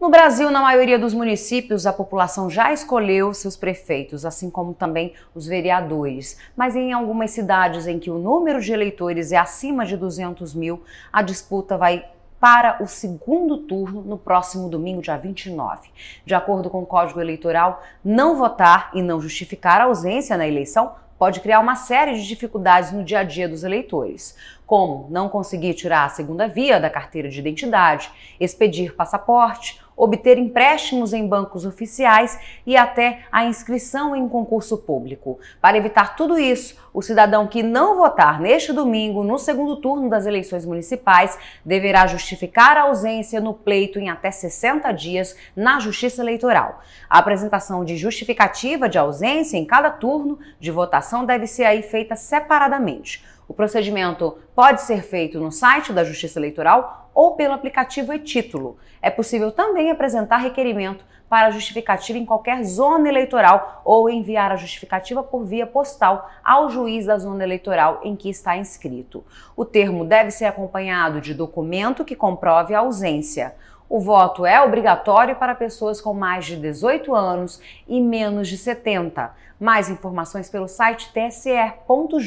No Brasil, na maioria dos municípios, a população já escolheu seus prefeitos, assim como também os vereadores. Mas em algumas cidades em que o número de eleitores é acima de 200 mil, a disputa vai para o segundo turno no próximo domingo, dia 29. De acordo com o Código Eleitoral, não votar e não justificar a ausência na eleição pode criar uma série de dificuldades no dia a dia dos eleitores, como não conseguir tirar a segunda via da carteira de identidade, expedir passaporte, obter empréstimos em bancos oficiais e até a inscrição em concurso público. Para evitar tudo isso, o cidadão que não votar neste domingo, no segundo turno das eleições municipais, deverá justificar a ausência no pleito em até 60 dias na Justiça Eleitoral. A apresentação de justificativa de ausência em cada turno de votação deve ser aí feita separadamente. O procedimento pode ser feito no site da Justiça Eleitoral ou pelo aplicativo e-Título. É possível também apresentar requerimento para justificativa em qualquer zona eleitoral ou enviar a justificativa por via postal ao juiz da zona eleitoral em que está inscrito. O termo deve ser acompanhado de documento que comprove a ausência. O voto é obrigatório para pessoas com mais de 18 anos e menos de 70. Mais informações pelo site tse.jus.br.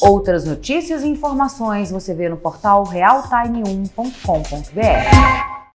Outras notícias e informações você vê no portal realtime1.com.br.